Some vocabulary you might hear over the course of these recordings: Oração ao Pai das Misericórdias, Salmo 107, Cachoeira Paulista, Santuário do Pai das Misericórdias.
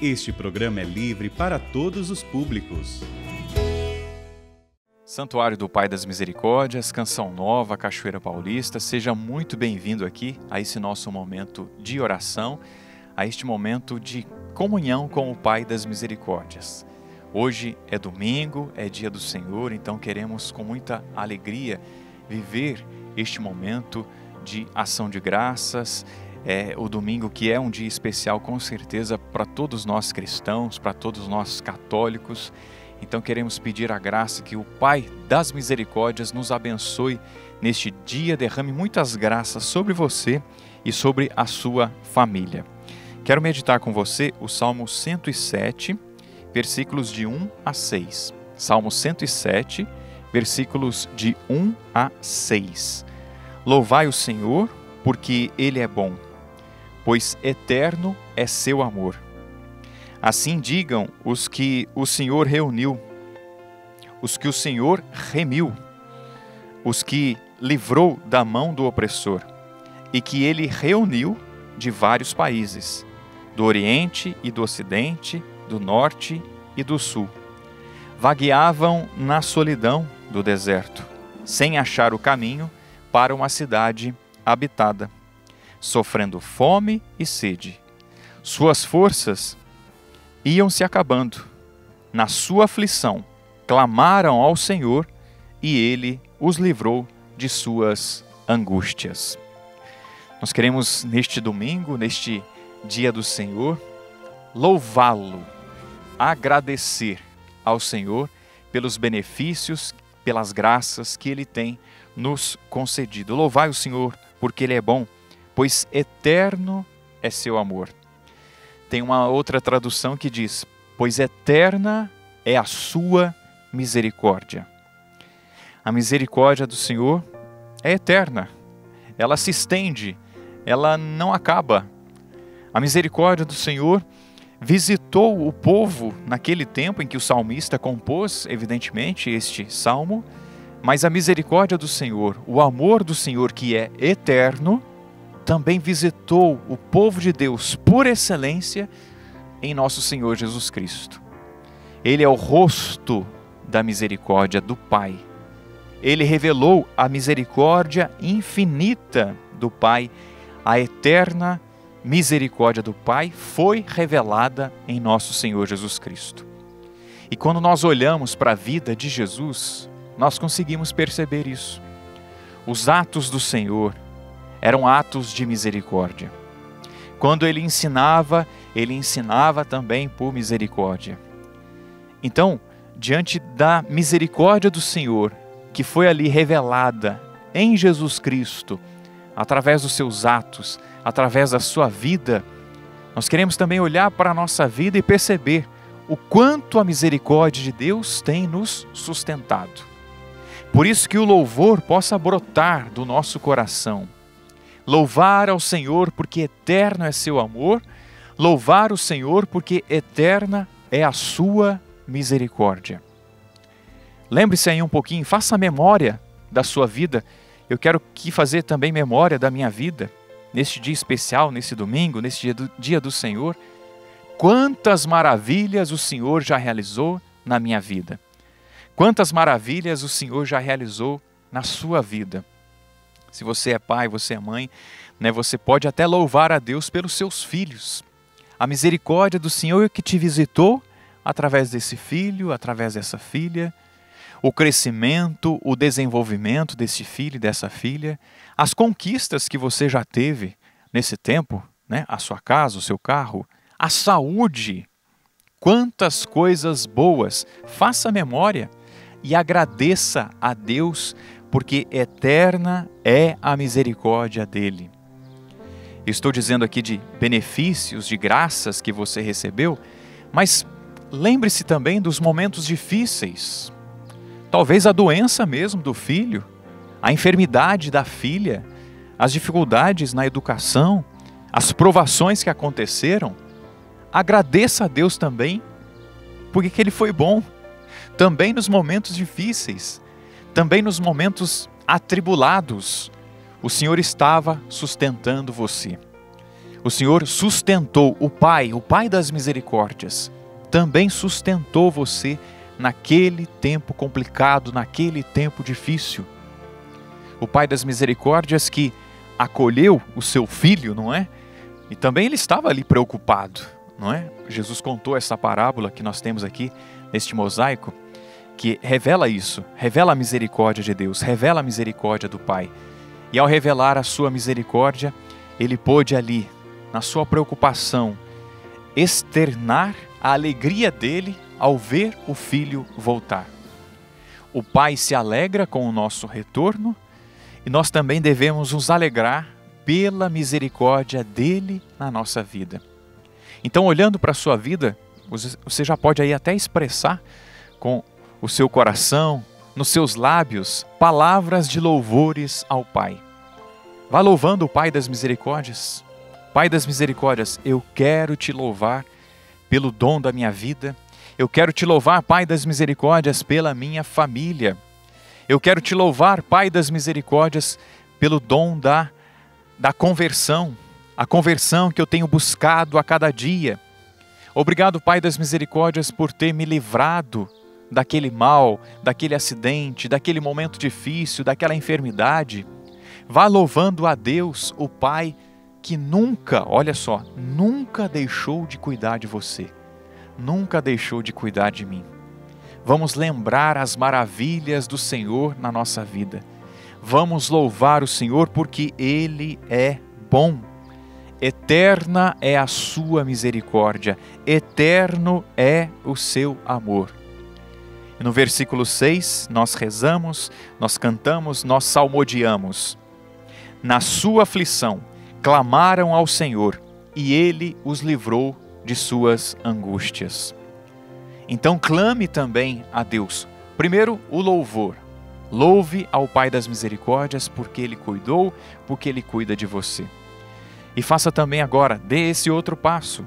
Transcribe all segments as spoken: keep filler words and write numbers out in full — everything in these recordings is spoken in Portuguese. Este programa é livre para todos os públicos. Santuário do Pai das Misericórdias, Canção Nova, Cachoeira Paulista, seja muito bem-vindo aqui a esse nosso momento de oração, a este momento de comunhão com o Pai das Misericórdias. Hoje é domingo, é dia do Senhor, então queremos com muita alegria viver este momento de ação de graças. É o domingo que é um dia especial com certeza para todos nós cristãos, para todos nós católicos. Então queremos pedir a graça que o Pai das Misericórdias nos abençoe neste dia, derrame muitas graças sobre você e sobre a sua família. Quero meditar com você o Salmo cento e sete, versículos de um a seis. Salmo cento e sete, versículos de um a seis. Louvai o Senhor, porque Ele é bom, pois eterno é seu amor. Assim digam os que o Senhor reuniu, os que o Senhor remiu, os que livrou da mão do opressor, e que Ele reuniu de vários países, do Oriente e do Ocidente, do Norte e do Sul. Vagueavam na solidão do deserto, sem achar o caminho para uma cidade habitada, sofrendo fome e sede. Suas forças iam se acabando. Na sua aflição, clamaram ao Senhor e Ele os livrou de suas angústias. Nós queremos, neste domingo, neste dia do Senhor, louvá-lo, agradecer ao Senhor pelos benefícios, pelas graças que Ele tem nos concedido. Louvai o Senhor, porque Ele é bom, pois eterno é seu amor. Tem uma outra tradução que diz, pois eterna é a sua misericórdia. A misericórdia do Senhor é eterna, ela se estende, ela não acaba. A misericórdia do Senhor visitou o povo naquele tempo em que o salmista compôs, evidentemente, este salmo, mas a misericórdia do Senhor, o amor do Senhor que é eterno, também visitou o povo de Deus por excelência em nosso Senhor Jesus Cristo. Ele é o rosto da misericórdia do Pai. Ele revelou a misericórdia infinita do Pai. A eterna misericórdia do Pai foi revelada em nosso Senhor Jesus Cristo. E quando nós olhamos para a vida de Jesus, nós conseguimos perceber isso. Os atos do Senhor eram atos de misericórdia. Quando ele ensinava, ele ensinava também por misericórdia. Então, diante da misericórdia do Senhor, que foi ali revelada em Jesus Cristo, através dos seus atos, através da sua vida, nós queremos também olhar para a nossa vida e perceber o quanto a misericórdia de Deus tem nos sustentado. Por isso que o louvor possa brotar do nosso coração. Louvar ao Senhor porque eterno é seu amor, louvar o Senhor porque eterna é a sua misericórdia. Lembre-se aí um pouquinho, faça memória da sua vida. Eu quero que fazer também memória da minha vida, neste dia especial, nesse domingo, neste dia do, dia do Senhor. Quantas maravilhas o Senhor já realizou na minha vida. Quantas maravilhas o Senhor já realizou na sua vida. Se você é pai, você é mãe, né, você pode até louvar a Deus pelos seus filhos. A misericórdia do Senhor que te visitou através desse filho, através dessa filha. O crescimento, o desenvolvimento desse filho e dessa filha. As conquistas que você já teve nesse tempo, né, a sua casa, o seu carro. A saúde. Quantas coisas boas. Faça memória e agradeça a Deus, porque eterna é a misericórdia dele. Estou dizendo aqui de benefícios, de graças que você recebeu, mas lembre-se também dos momentos difíceis. Talvez a doença mesmo do filho, a enfermidade da filha, as dificuldades na educação, as provações que aconteceram. Agradeça a Deus também, porque que ele foi bom, também nos momentos difíceis. Também nos momentos atribulados, o Senhor estava sustentando você. O Senhor sustentou o Pai, o Pai das Misericórdias, também sustentou você naquele tempo complicado, naquele tempo difícil. O Pai das Misericórdias que acolheu o seu filho, não é? E também ele estava ali preocupado, não é? Jesus contou essa parábola que nós temos aqui, neste mosaico, que revela isso, revela a misericórdia de Deus, revela a misericórdia do Pai. E ao revelar a sua misericórdia, ele pôde ali, na sua preocupação, externar a alegria dele ao ver o filho voltar. O Pai se alegra com o nosso retorno e nós também devemos nos alegrar pela misericórdia dele na nossa vida. Então, olhando para a sua vida, você já pode aí até expressar com o seu coração, nos seus lábios, palavras de louvores ao Pai. Vá louvando o Pai das Misericórdias. Pai das Misericórdias, eu quero te louvar pelo dom da minha vida. Eu quero te louvar, Pai das Misericórdias, pela minha família. Eu quero te louvar, Pai das Misericórdias, pelo dom da, da conversão, a conversão que eu tenho buscado a cada dia. Obrigado, Pai das Misericórdias, por ter me livrado daquele mal, daquele acidente, daquele momento difícil, daquela enfermidade. Vá louvando a Deus, o Pai, que nunca, olha só, nunca deixou de cuidar de você. Nunca deixou de cuidar de mim. Vamos lembrar as maravilhas do Senhor na nossa vida. Vamos louvar o Senhor porque Ele é bom. Eterna é a sua misericórdia. Eterno é o seu amor. E no versículo seis, nós rezamos, nós cantamos, nós salmodiamos. Na sua aflição, clamaram ao Senhor e Ele os livrou de suas angústias. Então clame também a Deus. Primeiro, o louvor. Louve ao Pai das Misericórdias porque Ele cuidou, porque Ele cuida de você. E faça também agora, dê esse outro passo.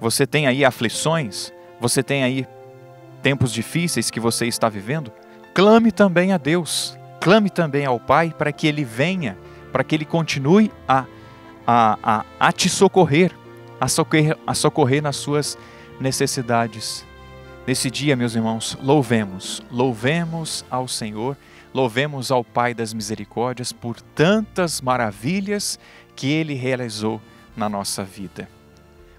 Você tem aí aflições, você tem aí tempos difíceis que você está vivendo, clame também a Deus, clame também ao Pai para que Ele venha, para que Ele continue a, a, a, a te socorrer, A socorrer, a socorrer nas suas necessidades. Nesse dia, meus irmãos, louvemos, louvemos ao Senhor, louvemos ao Pai das Misericórdias por tantas maravilhas que Ele realizou na nossa vida.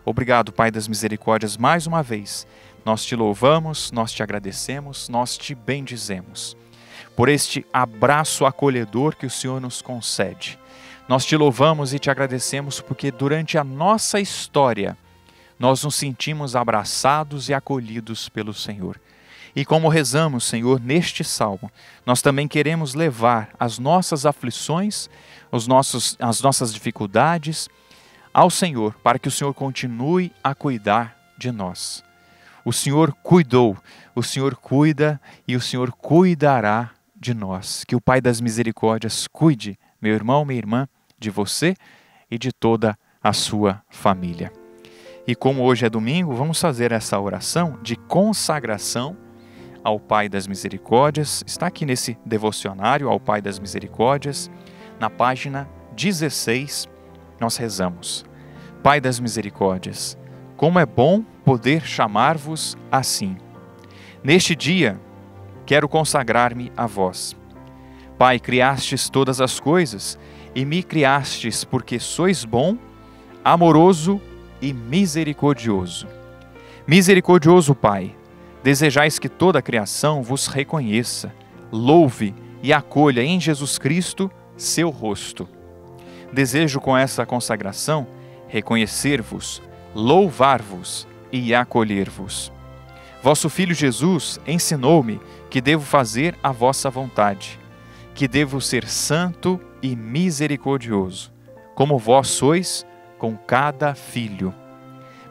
Obrigado, Pai das Misericórdias, mais uma vez. Nós te louvamos, nós te agradecemos, nós te bendizemos por este abraço acolhedor que o Senhor nos concede. Nós te louvamos e te agradecemos porque durante a nossa história nós nos sentimos abraçados e acolhidos pelo Senhor. E como rezamos, Senhor, neste salmo, nós também queremos levar as nossas aflições, os nossos, as nossas dificuldades ao Senhor, para que o Senhor continue a cuidar de nós. O Senhor cuidou, o Senhor cuida e o Senhor cuidará de nós. Que o Pai das Misericórdias cuide, meu irmão, minha irmã, de você e de toda a sua família. E como hoje é domingo, vamos fazer essa oração de consagração ao Pai das Misericórdias. Está aqui nesse devocionário ao Pai das Misericórdias, na página dezesseis, nós rezamos: Pai das Misericórdias, como é bom poder chamar-vos assim. Neste dia, quero consagrar-me a vós. Pai, criastes todas as coisas e me criastes porque sois bom, amoroso e misericordioso. Misericordioso, Pai, desejais que toda a criação vos reconheça, louve e acolha em Jesus Cristo seu rosto. Desejo com essa consagração reconhecer-vos, louvar-vos e acolher-vos. Vosso Filho Jesus ensinou-me que devo fazer a vossa vontade, que devo ser santo e misericordioso, como vós sois com cada filho.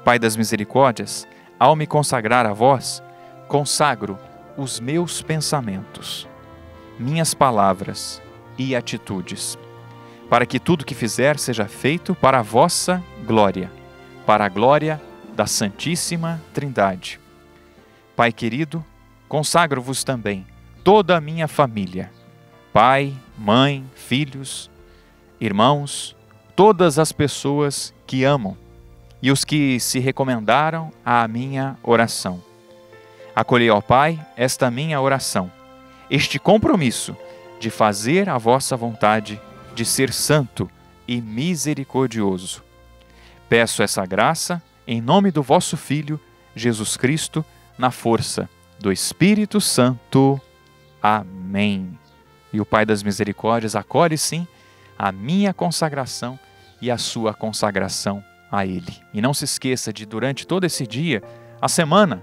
Pai das Misericórdias, ao me consagrar a vós, consagro os meus pensamentos, minhas palavras e atitudes, para que tudo que fizer seja feito para a vossa glória, para a glória da Santíssima Trindade. Pai querido, consagro-vos também toda a minha família, pai, mãe, filhos, irmãos, todas as pessoas que amo e os que se recomendaram à minha oração. Acolhei, ó Pai, esta minha oração, este compromisso de fazer a vossa vontade, de ser santo e misericordioso. Peço essa graça em nome do vosso Filho, Jesus Cristo, na força do Espírito Santo. Amém. E o Pai das Misericórdias acolhe, sim, a minha consagração e a sua consagração a Ele. E não se esqueça de, durante todo esse dia, a semana,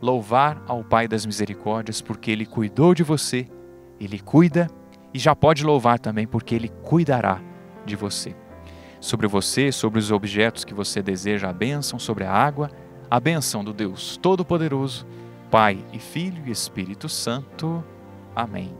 louvar ao Pai das Misericórdias, porque Ele cuidou de você, Ele cuida, e já pode louvar também, porque Ele cuidará de você. Sobre você, sobre os objetos que você deseja a bênção, sobre a água, a bênção do Deus Todo-Poderoso, Pai e Filho e Espírito Santo. Amém.